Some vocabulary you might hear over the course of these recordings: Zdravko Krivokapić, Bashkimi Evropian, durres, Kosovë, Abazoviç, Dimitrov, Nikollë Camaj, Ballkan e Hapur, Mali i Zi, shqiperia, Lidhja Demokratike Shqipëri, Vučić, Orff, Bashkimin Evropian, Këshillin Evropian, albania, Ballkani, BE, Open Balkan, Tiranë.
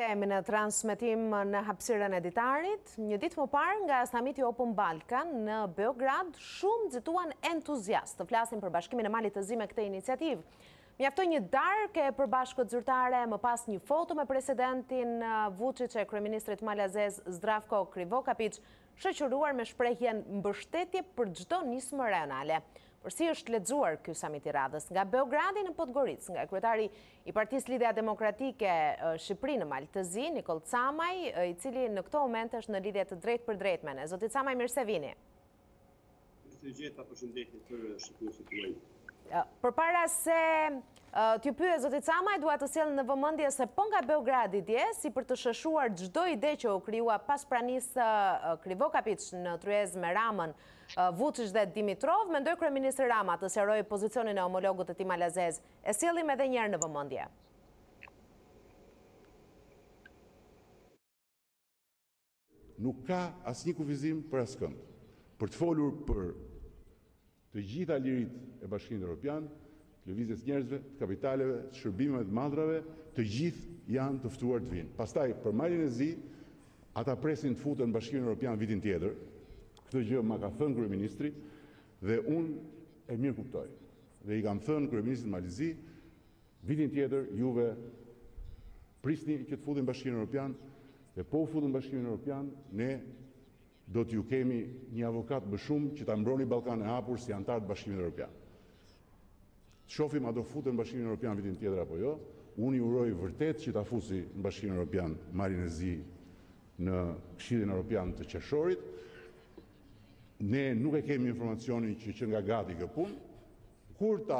Kthehemi në transmetim në hapësirën e ditarit. Një ditë më parë nga samiti Open Balkan në Beograd, shumë xituan entuziast të flasin për bashkimin e malit të zi me këtë iniciativë. Mjaftoi një darkë e përbashkët zyrtare, më pas një foto me presidentin Vučić e kryeministrit malazez Zdravko Krivokapić, shoqëruar me shprehjen mbështetje për çdo nismë rajonale. Por si është lexuar ky samit i radhës nga Beogradi në Podgoricë, nga kryetari i Partisë Lidhja Demokratike Shqipëri në Mal të Zi, Nikollë Camaj, i cili në këtë moment është në lidhje të drejtë për drejtë me ne. Zoti Camaj, mirë se vini. Përpara se t'ju pyes zoti Camaj, dua të sjell në vëmendje se po nga Beogradi dje, si për të shëshuar çdo ide që u krijua pas pranisë Krivokapić në tryezë me Ramën, Vučić dhe Dimitrov, mendoj kryeministri Rama të sqaroi pozicionin e homologut të tij malazez. E sjellim edhe një herë në vëmendje. Nuk ka asnjë kufizim për askënd. Për të folur për të gjitha lirit e Bashkimit Evropian, të lëvizjes njerëzve, të kapitaleve, të shërbimeve të madrave, të gjithë janë të ftuar të vinë. Pastaj për Malin e Zi, ata presin të futen në Bashkimin Evropian vitin tjetër. Këtë gjë ma ka thënë kryeministri dhe unë e mirë kuptoj. Dhe i kam thënë kryeministrit Malizi, vitin tjetër juve prisni që të futin Bashkimin Evropian dhe po u futën Bashkimin Evropian, ne do t'ju kemi një avokat më shumë që ta mbroni Ballkan e Hapur si antar të Bashkimit Evropian. Të shohim a do futen Bashkimin Evropian vitin tjetër apo jo. Unë i uroj vërtet që ta fusi në Bashkimin Evropian Malin e Zi në Këshillin Evropian të qershorit. Ne nuk e kemi informacionin që nga gati kjo punë. Kur ta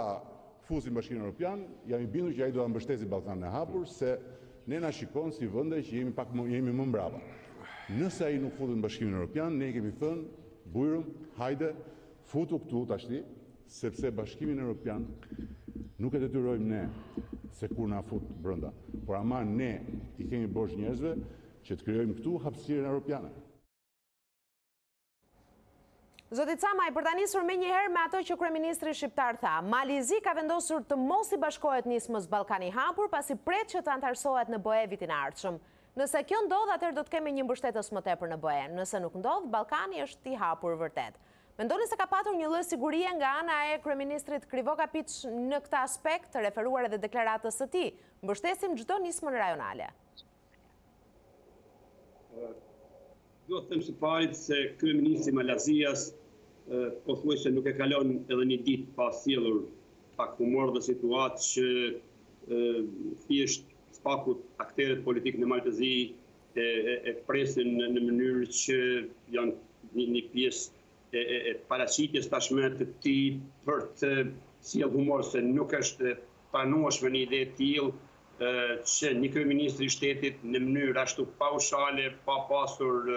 fusim Bashkimin Evropian, jam i bindur që ai do ta mbështesë Ballkanin e Hapur, se ne na shikon si vende që jemi më mbrapa. Nëse ai nuk futet në Bashkimin Evropian, ne kemi thënë, bujrum, hajde, futu këtu tashti, sepse Bashkimin Evropian nuk e detyrojmë ne se kur na fut brenda, por ama ne i kemi borxh njerëzve që të krijojmë këtu hapësirën evropiane. Zoti Camaj, për ta nisur me njëherë me ato që kryeministri shqiptar tha, Mali i Zi ka vendosur të mos i bashkohet nismës Ballkani i Hapur, pasi pret që të antarsohet në BE vitin e ardhshëm. Nëse kjo ndodh, atëherë do të kemi një mbështetës më tepër në BE. Nëse nuk ndodh, Ballkani është i hapur vërtet. Mendoni se ka patur një lloj sigurie nga ana e kryeministrit Krivokapić në këtë aspekt, të referuar edhe deklaratës së tij, mbështesim çdo nismë rajonale? Do të them së pari se kryeministri Malazijas pothuajse nuk e kalon edhe një ditë pa sjellur pak humor dhe situatë që thjesht spakut aktorët politikë në Mal të Zi e presin në mënyrë që janë një pjesë e paraqitjes tashmë të tij për të sjellë humor, se nuk është pranueshme një ide e tillë që një kryeminist i shtetit në mënyrë ashtu paushale, pa pasur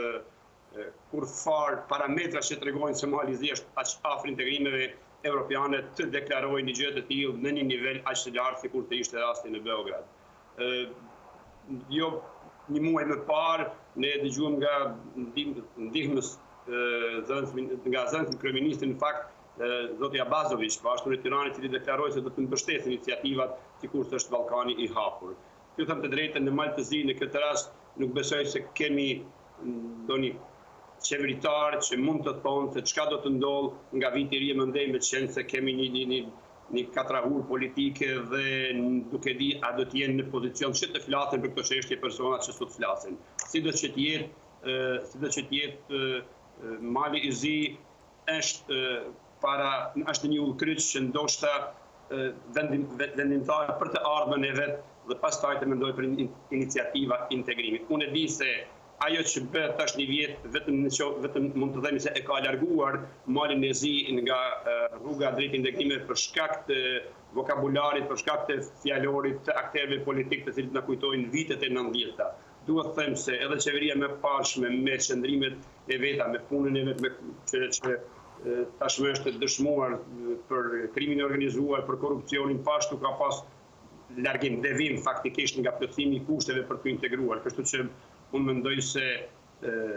kur farë parametra që tregojnë se Mali i Zi është aq afër integrimeve evropiane, të deklarojë një gjë të tillë në një nivel aq të lartë sikur të ishte rasti në Beograd. Jo një muaj më parë ne dëgjuam nga ndihmës nga zënë kryeministri, në fakt zoti Abazoviç, po ashtu në Tiranë, i cili deklaroi se do të mbështesë iniciativat sikur të është Ballkani i hapur. Ju them të drejtën, në Mal të Zi në këtë rast nuk besoj se kemi ndonjë qeveritar që mund të thonë se çka do të ndodh nga viti i ri më ndej, me qenë se kemi një katrahur politike dhe nuk e di a do të jenë në pozicion që të flasin për këtë çështje personat që sot flasin. Sido që të jetë Mali i Zi është një ullkryç që ndoshta vendimtar për të ardhmen e vet dhe pastaj të mendoj për iniciativa integrimit. Unë e di se ajo që bëhet tash një vjetë, vetëm mund të themi se e ka larguar Malin e Zi nga rruga drejt integrimit për shkak të vokabularit, për shkak të fjalorit të aktorëve politikë të cilët na kujtojnë vitet e 90-ta. Duhet të them se edhe qeveria më parshme me qëndrimet e veta, me punën e vet, që tashmë është dëshmuar për krimin e organizuar, për korrupsionin, pashtu ka pas largim, devim faktikisht nga plotësimi i kushteve për të integruar. Kështu që unë mendoj se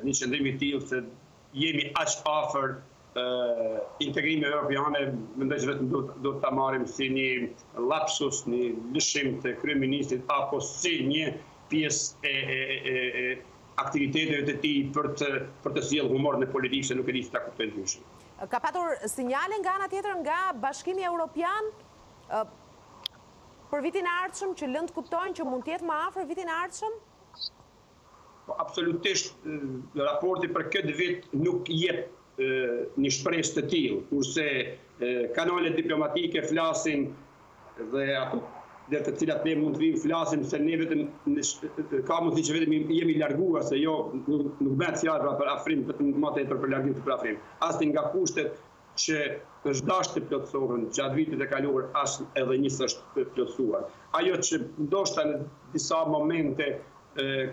një qëndrim i tillë, se jemi aq afër integrimit evropian, mendoj se vetëm do ta marrim si një lapsus, një lëshim të kryeministit, apo si një pjesë e aktiviteteve të tij për të sjellë humor në politikë, se nuk e di ta kuptoj ndryshe. Ka patur sinjale nga ana tjetër nga Bashkimi Evropian për vitin e ardhshëm që lënë të kuptojnë që mund të jetë më afër vitin e ardhshëm? Absolutisht, raporti për këtë vit nuk jep një shpresë të tillë, kurse kanalet diplomatike flasin dhe ato dhe të cilat ne mund të vim flasim se ne vetëm ka mundësi që vetëm jemi larguar, se jo nuk bëhet fjalë për afrim, vetëm më tepër për largim të afrim. As nga kushtet që është dashur të plotësohen gjatë vitit e kaluar, as edhe një s'është plotësuar. Ajo që ndoshta në disa momente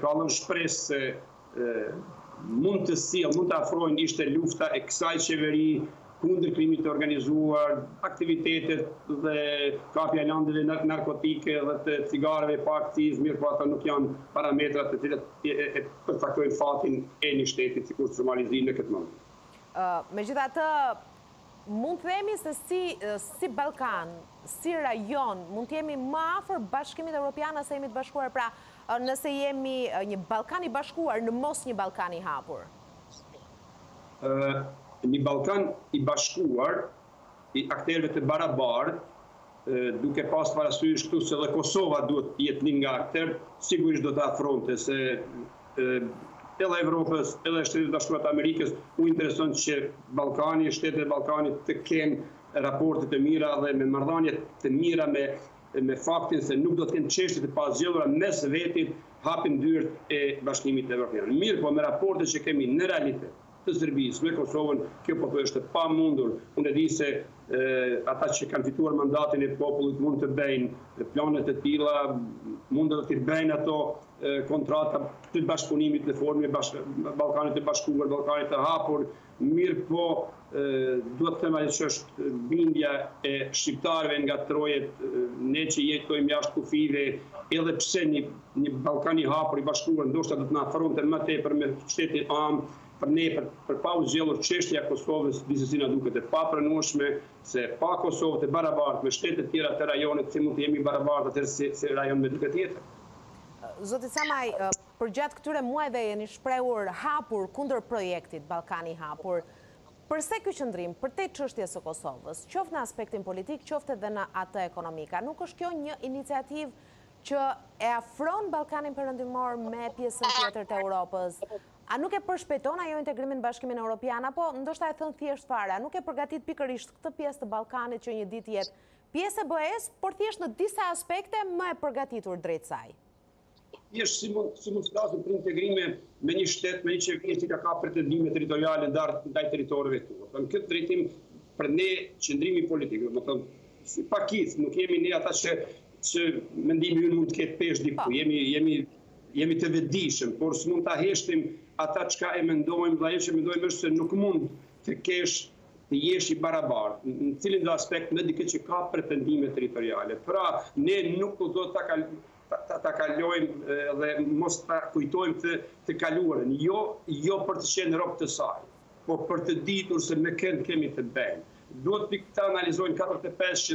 ka lënë shpresë se mund të sjellë, mund të afrojnë ishte lufta e kësaj qeveri kundër krimit të organizuar, aktivitetet dhe kapja e landeve narkotike dhe të cigareve pa akcizë, mirë po ato nuk janë parametrat të cilat e përcaktojnë fatin e një shteti sikur formalizimi në këtë moment. Megjithatë, mund të themi se si Ballkan, si rajon, mund të jemi më afër Bashkimit Evropian se jemi të bashkuar, pra nëse jemi një Ballkan i bashkuar në mos një Ballkan i hapur? Një Ballkan i bashkuar, i aktorëve të barabartë, duke pas parasysh këtu se dhe Kosova duhet jetë një nga aktorët, sigurisht do të afronte se edhe Evropës, edhe Shtetet e Bashkuara të Amerikës, u intereson që Ballkani, shtetet e Ballkanit të kenë raporte të mira dhe me marrëdhënie të mira me faktin se nuk do të kenë çështje të pazgjellura mes vetit hapin dyert e Bashkimit Evropian. Mirë, po me raportet që kemi në realitet të Serbisë me Kosovën, kjo po është e pamundur. Unë e di se ata që kanë fituar mandatin e popullit mund të bëjnë planet e tilla, mund të bëjnë ato kontrata të bashkëpunimit në formë Ballkanit të bashkuar, Ballkanit të hapur. Mirë, po duhet të them që është bindja e shqiptarëve nga trojet, ne që jetojmë jashtë kufive, edhe pse një Ballkan i hapur i bashkuar ndoshta do të na afronte më tepër me shtetin am, për pa u zgjedhur çështja e Kosovës, disi na duket e papranueshme se pa Kosovë të barabartë me shtete të tjera të rajonit, si mund të jemi barabartë atëherë se rajon me duket tjetër. Zoti Camaj, përgjatë këtyre muajve jeni shprehur hapur kundër projektit Ballkani i hapur. Përse ky qëndrim përtej çështjes së Kosovës, qoftë në aspektin politik, qoftë edhe në atë ekonomik? Nuk është kjo një iniciativë që e afron Ballkanin perëndimor me pjesën tjetër të Europës? A nuk e përshpejton ajo integrimin në Bashkimin Evropian, apo ndoshta e thënë thjesht fare, a nuk e përgatit pikërisht këtë pjesë të Ballkanit që një ditë jetë pjesë e BE-s, por thjesht në disa aspekte më e përgatitur drejt saj? Si mund të flasim për integrime me një shtet, me një qeveri që ka pretendime territoriale ndaj territoreve tua. Në këtë drejtim për ne qëndrimi politik, do të thonë si pakicë, nuk jemi ne ata që mendimi ynë mund të ketë peshë diku. Jemi të vetëdijshëm, por s'mund ta heshtim ata çka e mendojmë, dhe ajo që mendojmë është se nuk mund të kesh të jesh i barabartë, në cilin do aspekt me dikë që ka pretendime territoriale. Pra, ne nuk do ta kalojmë dhe mos ta kujtojmë të kaluarën, jo për të qenë rob të saj, po për të ditur se me kënd kemi të bëjmë. Duhet të analizojnë 4-5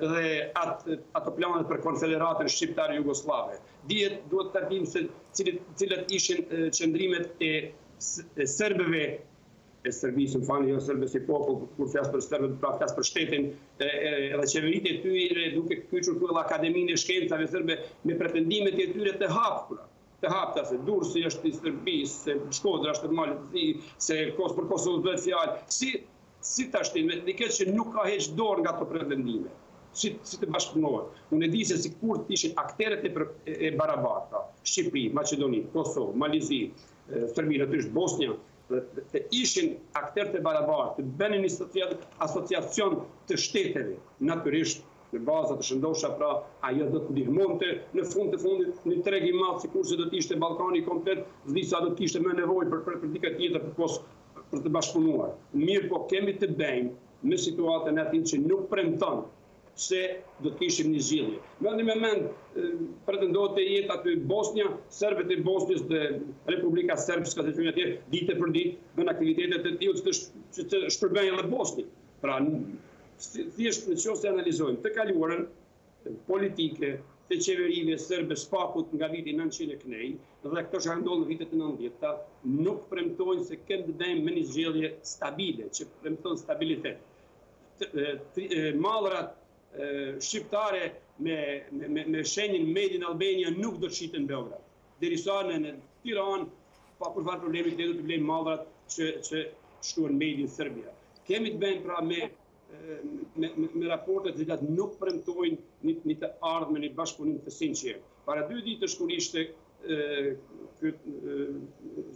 dhe ato planet për Konfederatën Shqiptar-Jugoslave. Duhet të dim se cilët ishin qëndrimet e serbëve, e Serbisë, më fanë, jo serbës i popull, kur flasë për serbët, pra flasë për shtetin, edhe qeverit e tyre, duke kyçur këtu edhe Akademinë e Shkencave serbe me pretendimet e tyre të hapura. Të hapta se Durrësi është i Serbisë, se Shkodra është normali, se për Kosovë bëhet fjalë. Si ta shtimet, dhe këtë që nuk ka heqë dorë nga të pretendime, si të bashkëpunohet. Unë e di se si kur të ishin akteret e barabarta, Shqipëri, Macedoni, Kosovë, Malizi, Serbi, natyrisht Bosnia, të ishin akteret e barabarta, të bënin një asociacion të shteteve, natyrisht në baza të shëndosha, pra ajo do të ndihmonte në fund të fundit një treg i madh, sikurse do të ishte Ballkani komplet, sa do të kishte më nevojë për diçka tjetër për të bashkëpunuar. Mirë, po kemi të bëjmë me situatën atë që nuk premton se do të kishim një zgjidhje. Në një moment pretendohet të jetë aty Bosnia, serbët e Bosnjës dhe Republika Serbska të tyre ditë për ditë në aktivitetet e tillë që shpërbëjnë edhe Bosnin. Pra, thjesht nëse analizojmë të kaluarën politike, të qeverive sërbe spakut nga viti 900 kënej, dhe këto që ndodhur në vitet e 90-ta, nuk premtojnë se këndë bëjmë me një zgjedhje stabile, që premtojnë stabilitet. Mallrat shqiptare me shenjën Made in Albania nuk do të shiten në Beograd. Derisa në Tiranë, pa përfar problemit ne do të blejmë mallrat që shkruan Made in Serbia. Kemi të bëjmë pra me raportet dhe datë nuk premtojnë një të ardhme një bashkëpunim të sinqertë. Para dy ditë shkurishte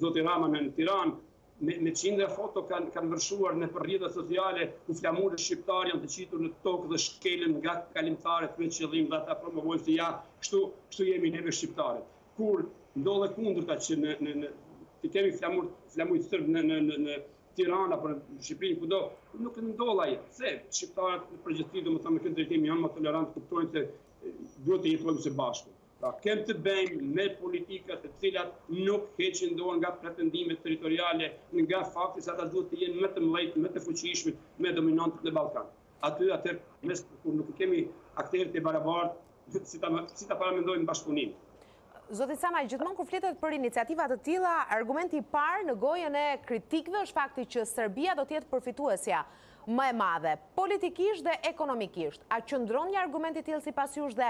Zoti Rama në Tiranë, me qindra foto kanë vërshuar në rrjetet sociale ku flamurët shqiptar janë të qitur në tokë dhe shkelen nga kalimtarët me qëllim dhe ata promovojnë se ja, kështu jemi neve shqiptarët. Kur ndodhe kundërta që të kemi flamurët sërb në Tirana, për Shqipërinë kudo, nuk ndodha ai. Se shqiptarët në përgjithësi, domethënë këtë drejtim janë më tolerantë, kuptojnë se duhet të jetojmë së bashku. Pra, kemi të bëjmë me politika të cilat nuk heqin dorë nga pretendimet territoriale, nga fakti se ata duhet të jenë më të mëdhenj, më të fuqishëm, më dominantët në Ballkan. Atë mes kur nuk kemi aktorët e barabartë, si ta paramendojmë bashkëpunimin. Zoti Camaj, gjithmonë kur flitet për iniciativa të tilla, argumenti i parë në gojën e kritikëve është fakti që Serbia do të jetë përfituesja më e madhe, politikisht dhe ekonomikisht. A qëndron një argument i tillë sipas jush dhe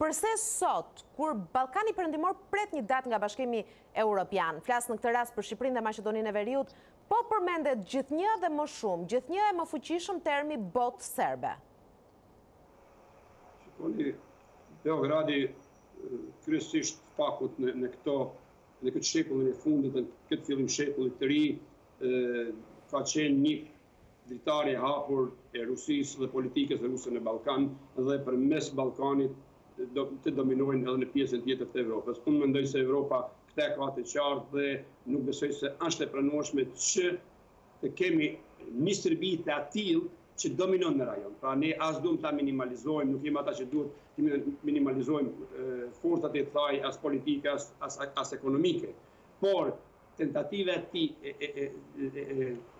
përse sot, kur Ballkani Perëndimor pret një datë nga Bashkimi Evropian, flas në këtë rast për Shqipërinë dhe Maqedoninë e Veriut, po përmendet gjithnjë dhe më shumë, gjithnjë e më fuqishëm termi botë serbe? Shikoni, Beogradi kryesisht fakut në këtë shekullin e fundit dhe në këtë fillim shekullit të ri ka qenë një dritarë e hapur e Rusisë dhe politikës ruse në Ballkan dhe përmes Ballkanit të dominojnë edhe në pjesën tjetër të Evropës. Unë mendoj se Evropa këtë ka të qartë dhe nuk besoj se është e pranueshme që të kemi një Serbi të atillë që dominon në rajon. Pra ne as duhet ta minimalizojmë, nuk jemi ata që duhet të minimalizojmë forcat e saj as politike, as ekonomike. Por tentativa e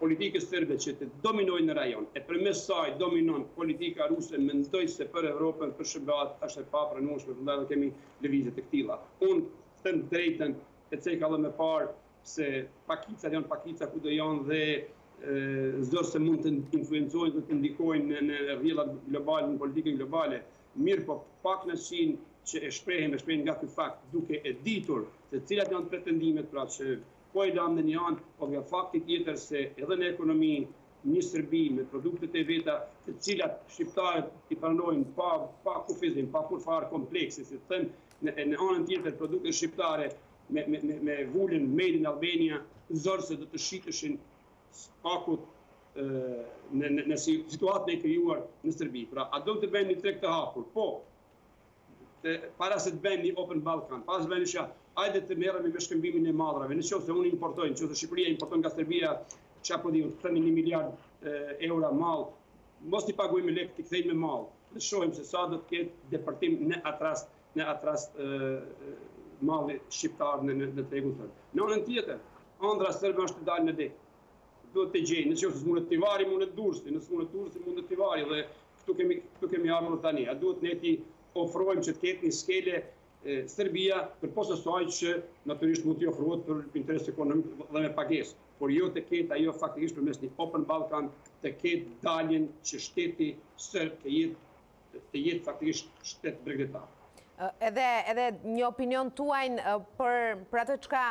politikës serbe që të dominojnë në rajon, e përmes saj dominon politika ruse, mendoj se për Evropën, për SBA-t është e papranueshme, prandaj kemi lëvizje të tilla. Unë them drejtën e cekave më parë se pakicat janë pakica ku do janë dhe zdor se mund të influencojnë dhe të ndikojnë në rrjetat globale, në politikën globale, mirë po pak në sinë që e shprehim nga këtë fakt, duke e ditur se cilat janë pretendimet, pra që po e dam në një anë, po nga fakti tjetër se edhe në ekonomi, një Serbi me produktet e veta, të cilat shqiptarët i pranojnë pa kufizim, pa kurfarë kompleksi, si të thënë në anën tjetër produktet shqiptare me vulin Made in Albania, zorë se do të shitëshin spakut në situatën e krijuar në Serbi. Pra, a do të bëjmë një treg të hapur? Po, para se të bëjmë një Open Balkan, para se të bëjmë një shkallë, hajde të merremi me shkëmbimin e mallrave, nëse unë importojnë, nëse Shqipëria importon nga Serbia, çfarë po diun, themi 1 miliard euro mall, mos t'i paguajmë lek, t'i kthejmë me mall. Ne shohim se sa do të ketë deportim në atë rast malli shqiptar në tregun tërë. Në anën tjetër, ëndra serbe është dalë në de. Duhet të gjejnë, nëse mund të tivari, mund të dursi, nëse mund të dursi, mund të tivari, dhe këtu kemi ardhur tani. A duhet ne ti ofrojmë që të ketë një skele Serbia përposa saj që natyrisht mund t'i ofrohet për interes ekonomik dhe me pagesë, por jo të ketë ajo faktikisht përmes një Open Balkan të ketë daljen që shteti serb të jetë faktikisht shtet bregdetar. Edhe një opinion tuajnë për atë çka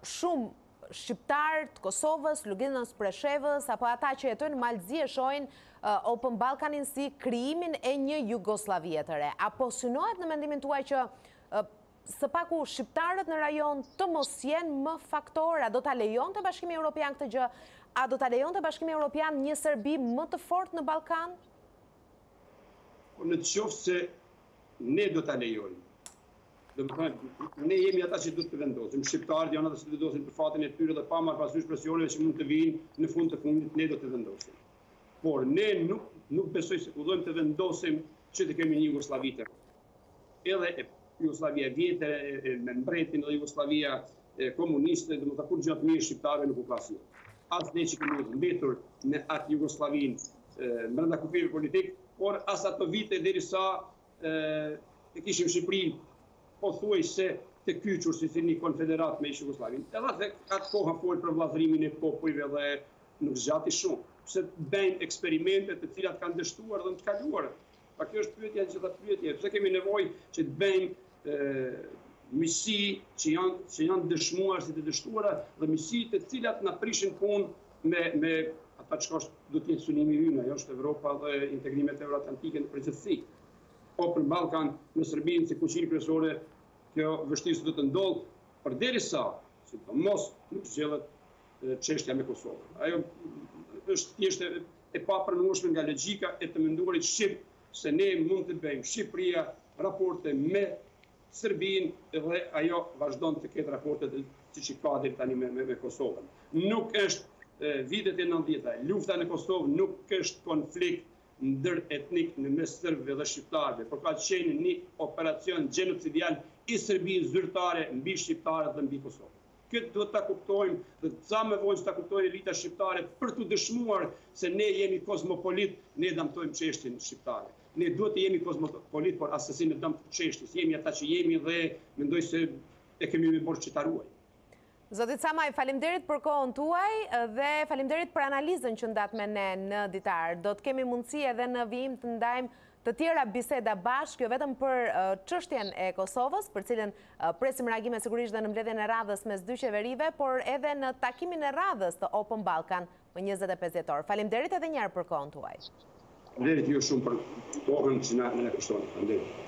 shumë shqiptarët, Kosovës, Luganës, Preshevës, apo ata që jetojnë në Malzi e shohin Open Balkanin si krijimin e një Jugosllavie të re. Apo synohet në mendimin tuaj që së paku shqiptarët në rajon të mos jenë më faktor? A do ta lejonte Bashkimi Evropian këtë gjë? A do ta lejonte Bashkimi Evropian një Serbi më të fortë në Ballkan? Në qoftë se ne do ta lejojmë. Ne jemi ata që duhet të vendosim, shqiptarët janë ata që vendosin për fatin e tyre dhe pa marrë parasysh presioneve që mund të vijnë në fund të fundit, ne do të vendosim. Por ne nuk besoj se udhëtojmë të vendosim që të kemi një Jugosllavi të re. Edhe Jugosllavia e vjetër, me mbretin dhe Jugoslavia komuniste, do të thotë kur gjatë mirë shqiptarëve nuk u plasi. As ne që kemi mbetur në atë Jugoslavinë brenda kufive politik, por as ato vite derisa e kishim Shqipërinë pothuajse të kyçur si një konfederatë me Jugosllavin. Edhe atë kohë fol për vllazërimin e popujve dhe nuk zgjati shumë, pse bëjnë eksperimente të cilat kanë dështuar dhe në të kaluarën. Pa kjo është pyetja e gjitha pyetjeve, pse kemi nevojë që të bëjmë misi që janë dëshmuar si të dështuara dhe misi të cilat na prishin punë me ata që do të jetë synimi ynë, ajo është Evropa dhe integrimet euroatlantike në përgjithësi. Po për Ballkan, në Serbinë si kuqi kryesore, kjo vështirësi do të ndodh përderisa sidomos nuk zgjedhet çështja me Kosovën. Ajo është e papranueshme nga logjika e të menduarit shqip se ne mund të bëjmë Shqipëria raporte me Serbinë dhe ajo vazhdon të ketë raporte siç i ka deri tani me Kosovën. Nuk është vitet e 90-ta, lufta në Kosovë nuk është konflikt ndër etnik në mes serbëve dhe shqiptarëve, por ka qenë një operacion gjenocidial i Serbisë zyrtare mbi shqiptarët dhe mbi Kosovën. Këtë duhet ta kuptojmë dhe sa më vonë ta kuptojë elita shqiptare për të dëshmuar se ne jemi kozmopolit, ne dëmtojmë çështjen shqiptare. Ne duhet të jemi kozmopolit, por asesi në dëm çështjes. Jemi ata që jemi dhe mendoj se e kemi me borxh që ta ruajmë. Zoti Camaj, faleminderit për kohën tuaj dhe faleminderit për analizën që ndat me ne në ditar. Do të kemi mundësi edhe në vijim të ndajmë të tjera biseda bashkë, jo vetëm për çështjen e Kosovës, për cilën presim reagime sigurisht dhe në mbledhjen e radhës mes dy qeverive, por edhe në takimin e radhës të Open Ballkan më 25 dhjetor. Faleminderit edhe një herë për kohën tuaj. Faleminderit ju shumë për kohën që na e kushtoni. Faleminderit.